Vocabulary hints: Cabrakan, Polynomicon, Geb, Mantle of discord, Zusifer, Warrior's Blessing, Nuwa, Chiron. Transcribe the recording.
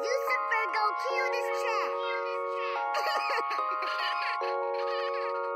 Zusifer, go kill this trap.